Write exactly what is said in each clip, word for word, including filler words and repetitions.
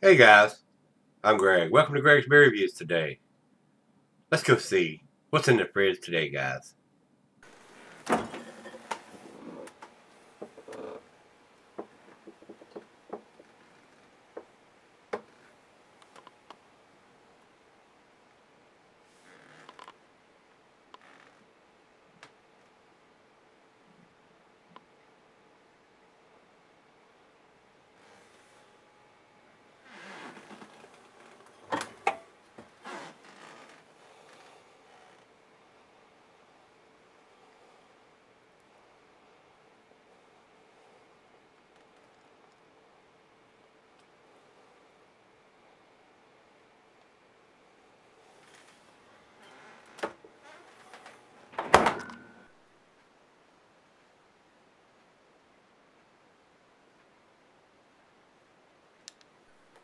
Hey guys, I'm Greg. Welcome to Greg's Beer Reviews today. Let's go see what's in the fridge today, guys.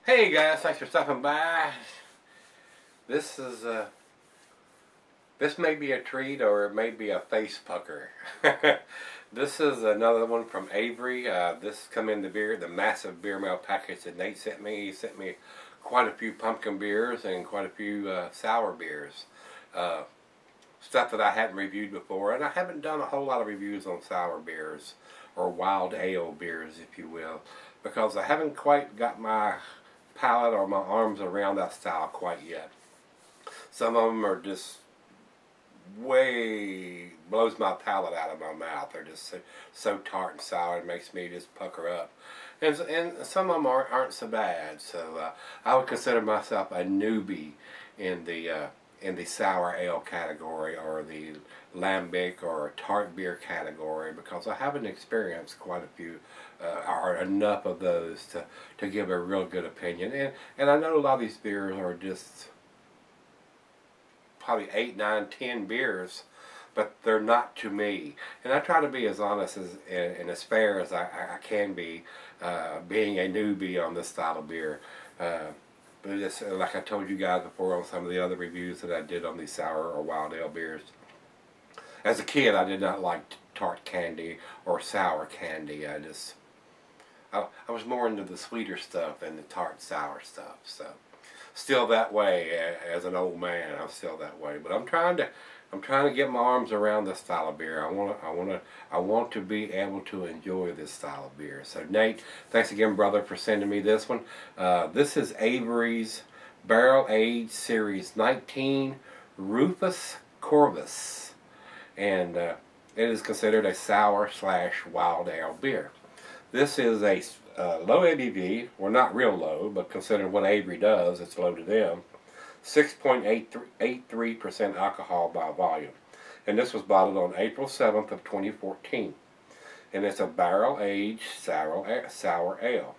Hey guys, thanks for stopping by. This is a, this may be a treat or it may be a face pucker. This is another one from Avery. Uh, this come in the beer, the massive beer mail package that Nate sent me. He sent me quite a few pumpkin beers and quite a few uh, sour beers. Uh, stuff that I hadn't reviewed before, and I haven't done a whole lot of reviews on sour beers or wild ale beers, if you will, because I haven't quite got my palate or my arms around that style quite yet. Some of them are just way blows my palate out of my mouth. They're just so, so tart and sour it makes me just pucker up. And, and some of them aren't, aren't so bad. So uh, I would consider myself a newbie in the uh, in the sour ale category or the lambic or tart beer category, because I haven't experienced quite a few uh, or enough of those to, to give a real good opinion. And and I know a lot of these beers are just probably eight, nine, ten beers, but they're not to me. And I try to be as honest as, and, and as fair as I, I can be, uh, being a newbie on this style of beer. Uh, but it's, like I told you guys before on some of the other reviews that I did on these sour or wild ale beers, as a kid, I did not like tart candy or sour candy. I just, I, I was more into the sweeter stuff than the tart sour stuff. So, still that way as an old man. I'm still that way. But I'm trying to, I'm trying to get my arms around this style of beer. I want to, I want to, I want to be able to enjoy this style of beer. So, Nate, thanks again, brother, for sending me this one. Uh, this is Avery's Barrel Aged Series nineteen Rufus Corvus. And uh, it is considered a sour slash wild ale beer. This is a uh, low A B V, well, not real low, but considering what Avery does, it's low to them. six point eight three percent alcohol by volume. And this was bottled on April seventh of twenty fourteen. And it's a barrel aged sour, sour ale.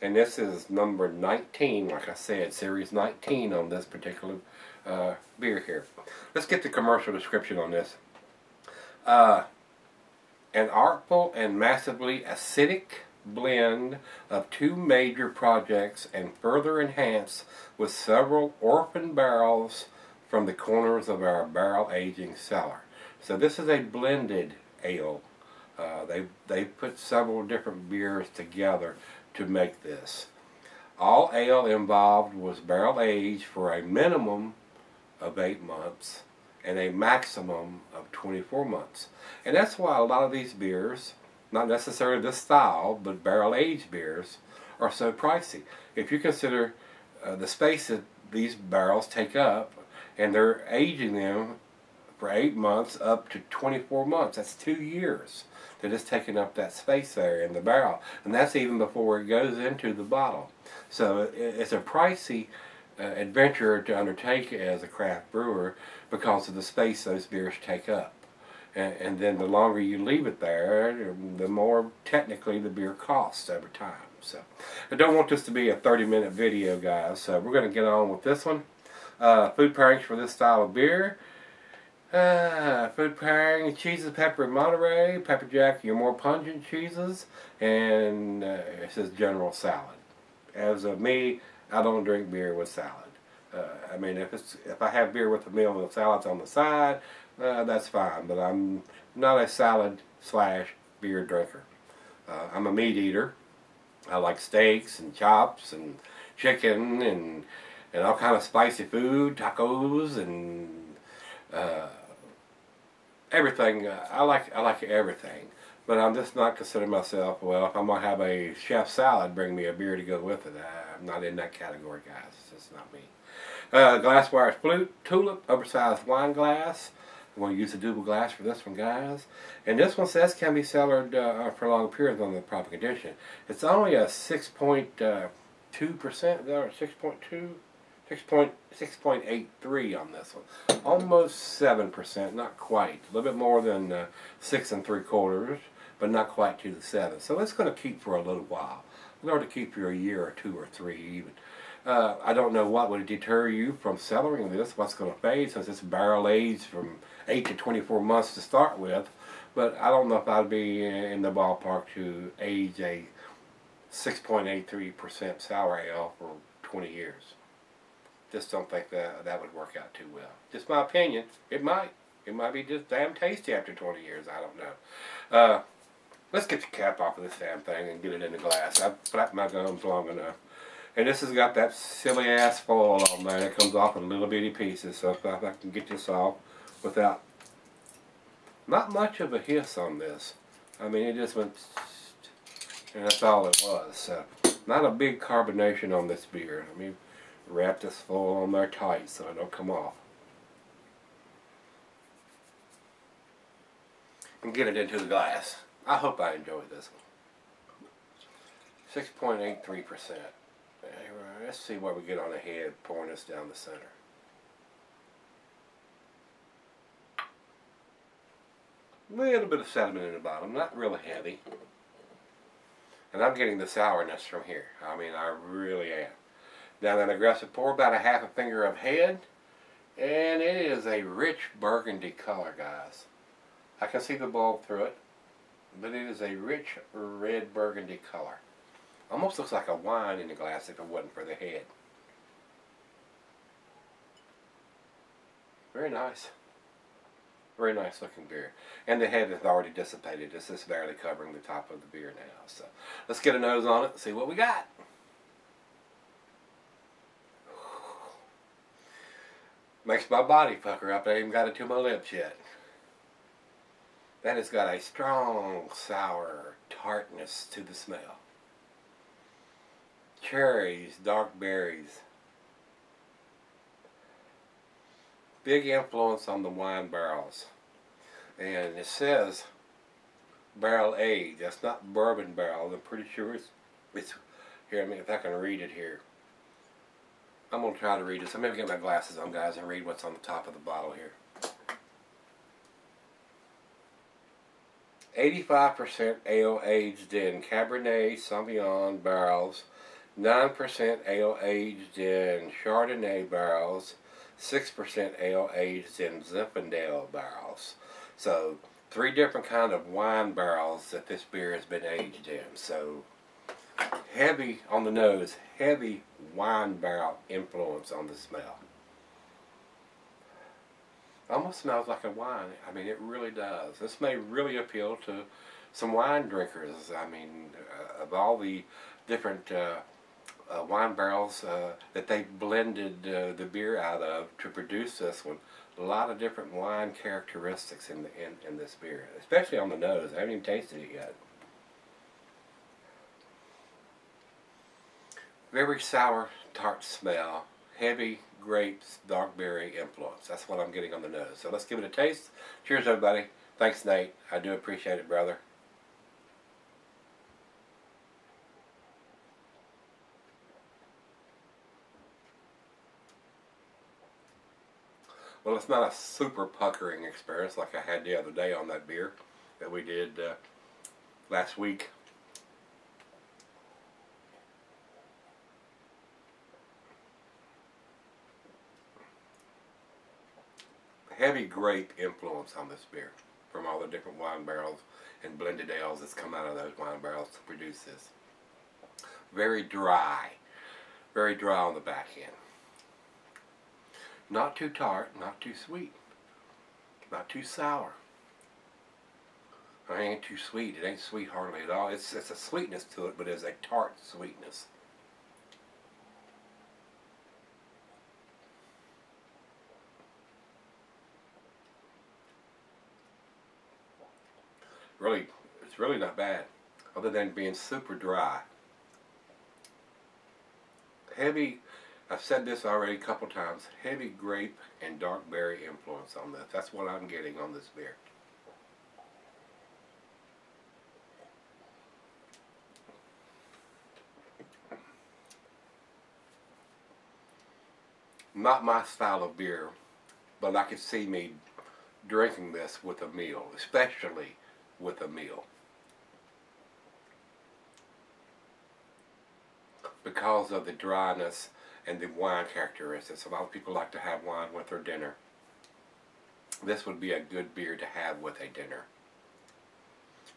And this is number nineteen, like I said, series nineteen on this particular uh, beer here. Let's get the commercial description on this. Uh, an artful and massively acidic blend of two major projects and further enhanced with several orphan barrels from the corners of our barrel aging cellar. So this is a blended ale. Uh, they, they put several different beers together to make this. All ale involved was barrel aged for a minimum of eight months and a maximum of twenty-four months. And that's why a lot of these beers, not necessarily this style, but barrel aged beers, are so pricey. If you consider uh, the space that these barrels take up, and they're aging them for eight months up to twenty-four months, that's two years that is taking up that space there in the barrel. And that's even before it goes into the bottle. So it's a pricey Uh, adventure to undertake as a craft brewer because of the space those beers take up, and, and then the longer you leave it there, the more technically the beer costs over time. So I don't want this to be a thirty minute video, guys, so we're going to get on with this one. Uh, food pairings for this style of beer. Uh, food pairing: cheeses, pepper, Monterey, pepper jack, your more pungent cheeses, and uh, it says general salad. As of me, I don't drink beer with salad. Uh, I mean, if it's if I have beer with a meal and the salad's on the side, uh, that's fine. But I'm not a salad slash beer drinker. Uh, I'm a meat eater. I like steaks and chops and chicken and and all kind of spicy food, tacos and uh, everything. I like I like everything, but I'm just not considering myself, well, if I'm gonna have a chef salad, bring me a beer to go with it. I, I'm not in that category, guys. It's not me. Uh, Glasswire flute, tulip, oversized wine glass. I'm going to use a double glass for this one, guys. And this one says can be cellared uh, for long periods on the proper condition. It's only a six point two percent, uh, or six point two, six point eight three on this one. Almost seven percent, not quite. A little bit more than uh, six and three quarters, but not quite to the seven. So it's going to keep for a little while. In order to keep you a year or two or three even. Uh, I don't know what would deter you from cellaring this, what's going to fade, since it's barrel aged from eight to twenty-four months to start with. But I don't know if I'd be in the ballpark to age a six point eight three percent sour ale for twenty years. Just don't think that that would work out too well. Just my opinion. It might. It might be just damn tasty after twenty years. I don't know. Uh, let's get the cap off of this damn thing and get it in the glass. I've flapped my gums long enough. And this has got that silly ass foil on there. It comes off in little bitty pieces. So if I, if I can get this off without not much of a hiss on this. I mean, it just went, and that's all it was. So not a big carbonation on this beer. I mean, wrap this foil on there tight so it don't come off. And get it into the glass. I hope I enjoyed this one. six point eight three percent. Let's see what we get on the head, pouring this down the center. A little bit of sediment in the bottom, not really heavy. And I'm getting the sourness from here. I mean, I really am. Now that aggressive pour, about a half a finger of head. And it is a rich burgundy color, guys. I can see the bulb through it. But it is a rich red burgundy color. Almost looks like a wine in the glass if it wasn't for the head. Very nice. Very nice looking beer. And the head has already dissipated. It's just barely covering the top of the beer now. So let's get a nose on it and see what we got. Makes my body pucker up. I ain't even got it to my lips yet. That has got a strong, sour tartness to the smell. Cherries, dark berries. Big influence on the wine barrels. And it says barrel age. That's not bourbon barrels. I'm pretty sure it's, it's here. I mean, if I can read it here. I'm going to try to read this. I'm going to get my glasses on, guys, and read what's on the top of the bottle here. eighty-five percent ale aged in Cabernet Sauvignon barrels, nine percent ale aged in Chardonnay barrels, six percent ale aged in Zinfandel barrels. So three different kind of wine barrels that this beer has been aged in. So heavy on the nose, heavy wine barrel influence on the smell. Almost smells like a wine. I mean, it really does. This may really appeal to some wine drinkers. I mean, uh, of all the different uh, uh, wine barrels uh, that they blended uh, the beer out of to produce this one, a lot of different wine characteristics in the in, in this beer, especially on the nose. I haven't even tasted it yet. Very sour, tart smell. Heavy grapes, dark berry influence. That's what I'm getting on the nose. So let's give it a taste. Cheers, everybody. Thanks, Nate. I do appreciate it, brother. Well, it's not a super puckering experience like I had the other day on that beer that we did uh, last week. Heavy grape influence on this beer from all the different wine barrels and blended ales that's come out of those wine barrels to produce this. Very dry. Very dry on the back end. Not too tart, not too sweet, not too sour. It ain't too sweet. It ain't sweet hardly at all. It's, it's a sweetness to it, but it's a tart sweetness. really, it's really not bad, other than being super dry. Heavy, I've said this already a couple times, heavy grape and dark berry influence on this. That's what I'm getting on this beer. Not my style of beer, but I could see me drinking this with a meal, especially with a meal. Because of the dryness and the wine characteristics. A lot of people like to have wine with their dinner. This would be a good beer to have with a dinner.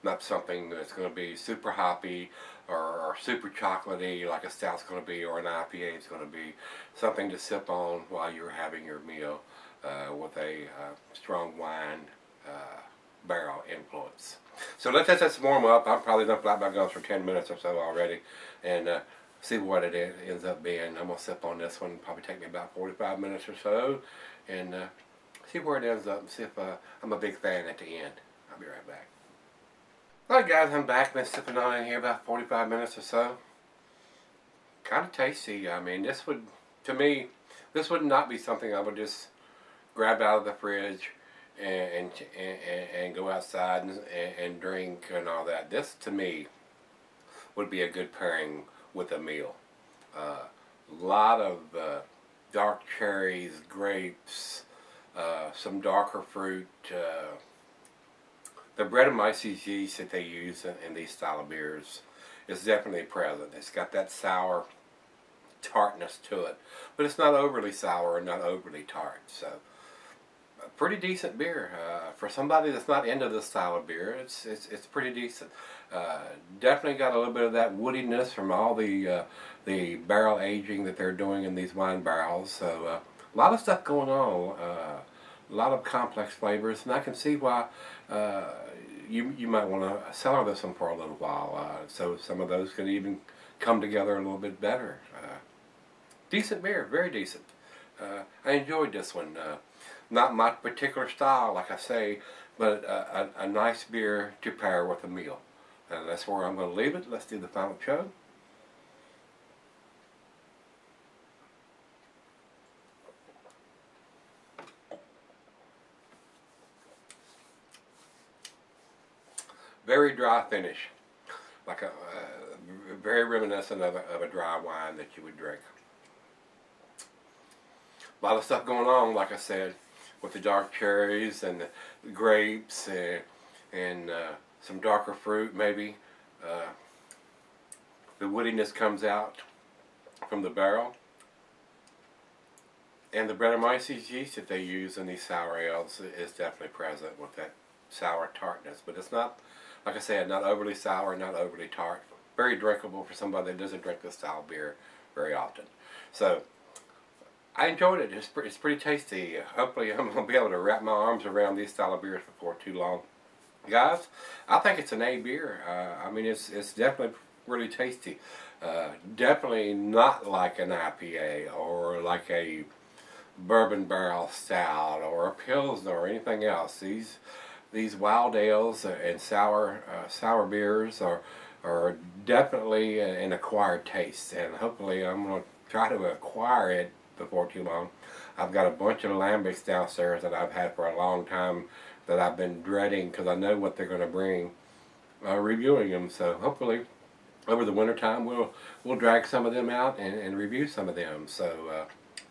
Not something that's going to be super hoppy or, or super chocolatey like a stout's going to be or an I P A is going to be. Something to sip on while you're having your meal uh, with a uh, strong wine uh, barrel influence. So let's let this warm up. I've probably done flat my gums for ten minutes or so already, and uh, see what it is, ends up being. I'm going to sip on this one. Probably take me about forty-five minutes or so, and uh, see where it ends up and see if uh, I'm a big fan at the end. I'll be right back. Alright guys, I'm back. Been sipping on in here about forty-five minutes or so. Kind of tasty. I mean, this would, to me, this would not be something I would just grab out of the fridge and and, and, and go outside and, and drink and all that. This, to me, would be a good pairing with a meal. A uh, lot of uh, dark cherries, grapes, uh, some darker fruit. Uh, The Brettanomyces yeast that they use in, in these style of beers is definitely present. It's got that sour tartness to it, but it's not overly sour and not overly tart. So, a pretty decent beer uh, for somebody that's not into this style of beer. It's it's it's pretty decent. Uh, definitely got a little bit of that woodiness from all the uh, the barrel aging that they're doing in these wine barrels. So, uh, a lot of stuff going on. Uh, A lot of complex flavors, and I can see why uh, you you might want to cellar this one for a little while. Uh, so some of those can even come together a little bit better. Uh, decent beer, very decent. Uh, I enjoyed this one. Uh, not my particular style, like I say, but a, a, a nice beer to pair with a meal. And that's where I'm going to leave it. Let's do the final chug. Very dry finish, like a uh, very reminiscent of a, of a dry wine that you would drink. A lot of stuff going on, like I said, with the dark cherries and the grapes and, and uh, some darker fruit maybe. Uh, the woodiness comes out from the barrel. And the Brettanomyces yeast that they use in these sour ales is definitely present with that sour tartness, but it's not, like I said, not overly sour, not overly tart. Very drinkable for somebody that doesn't drink this style of beer very often. So, I enjoyed it. It's, pre it's pretty tasty. Hopefully I'm going to be able to wrap my arms around these style of beers before too long. Guys, I think it's an A beer. Uh, I mean, it's, it's definitely really tasty. Uh, definitely not like an I P A or like a bourbon barrel stout or a Pilsner or anything else. These... These wild ales and sour uh, sour beers are are definitely an acquired taste, and hopefully I'm going to try to acquire it before too long. I've got a bunch of lambics downstairs that I've had for a long time that I've been dreading because I know what they're going to bring uh, reviewing them. So hopefully over the winter time we'll we'll drag some of them out and, and review some of them. So uh,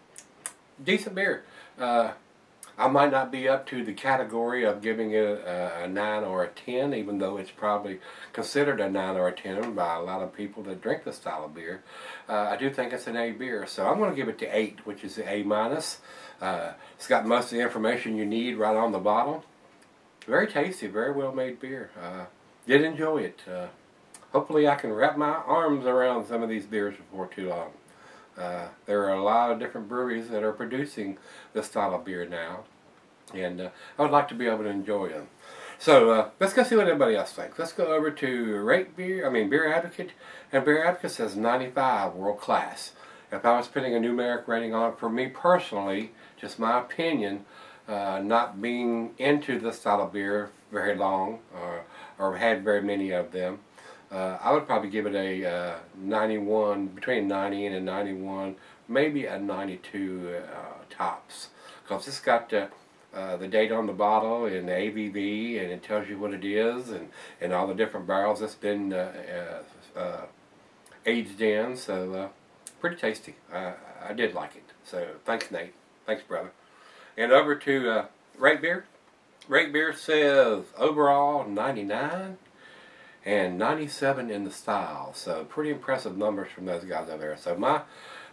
decent beer. Uh, I might not be up to the category of giving it a, a nine or a ten, even though it's probably considered a nine or a ten by a lot of people that drink this style of beer. Uh, I do think it's an A beer, so I'm going to give it the eight, which is the A minus. Uh, it's got most of the information you need right on the bottle. Very tasty, very well made beer. Uh, did enjoy it. Uh, hopefully I can wrap my arms around some of these beers before too long. Uh, there are a lot of different breweries that are producing this style of beer now, and uh, I would like to be able to enjoy them. So uh, let's go see what everybody else thinks. Let's go over to Rakebeer, I mean Beer Advocate, and Beer Advocate says ninety-five, world class. If I was putting a numeric rating on it, for me personally, just my opinion, uh, not being into this style of beer very long, uh, or had very many of them. Uh, I would probably give it a uh, ninety-one, between ninety and a ninety-one, maybe a ninety-two uh, tops, because it's got uh, uh, the date on the bottle and the A B V, and it tells you what it is, and, and all the different barrels it's been uh, uh, uh, aged in, so uh, pretty tasty. Uh, I did like it, so thanks, Nate. Thanks, brother. And over to uh, Rakebeer. Rakebeer says overall ninety-nine. And ninety-seven in the style, so pretty impressive numbers from those guys over there. So my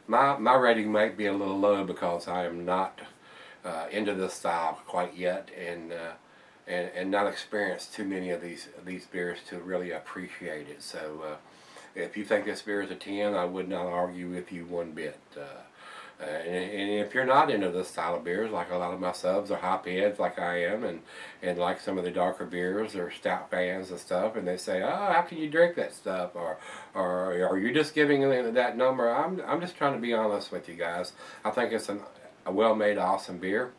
my my rating might be a little low because I am not uh, into this style quite yet, and uh, and and not experienced too many of these these beers to really appreciate it. So uh, if you think this beer is a ten, I would not argue with you one bit. Uh, and, and if you're not into this style of beers, like a lot of my subs are hop heads like I am, and, and like some of the darker beers or stout fans and stuff, and they say, oh, how can you drink that stuff, or or, or are you just giving that number? I'm, I'm just trying to be honest with you guys. I think it's an, a well-made, awesome beer.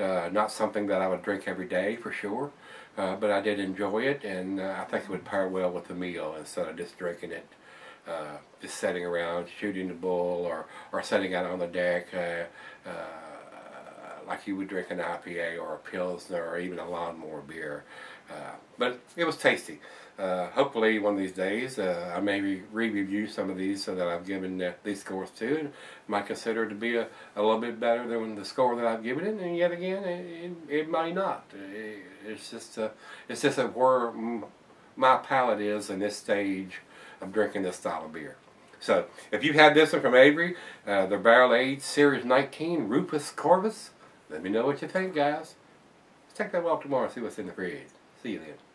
Uh, not something that I would drink every day for sure, uh, but I did enjoy it, and uh, I think it would pair well with a meal instead of just drinking it. Uh, just sitting around shooting the bull, or, or sitting out on the deck uh, uh, like you would drink an I P A or a Pilsner or even a lawnmower beer. Uh, but it was tasty. Uh, hopefully one of these days uh, I may re-review some of these so that I've given uh, these scores to, and might consider it to be a, a little bit better than the score that I've given it, and yet again it, it, it might not. It, it's just a, it's just a, where my palate is in this stage I'm drinking this style of beer. So if you had this one from Avery, uh, the Barrel Aged Series nineteen Rufus Corvus, let me know what you think, guys. Let's take that walk tomorrow and see what's in the fridge. See you then.